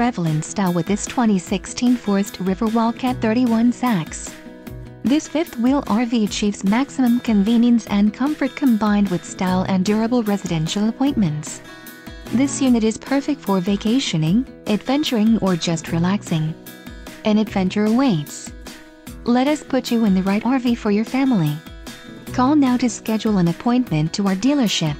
travel in style with this 2016 Forest River Wildcat 31SAX. This fifth-wheel RV achieves maximum convenience and comfort combined with style and durable residential appointments. This unit is perfect for vacationing, adventuring, or just relaxing. An adventure awaits. Let us put you in the right RV for your family. Call now to schedule an appointment to our dealership.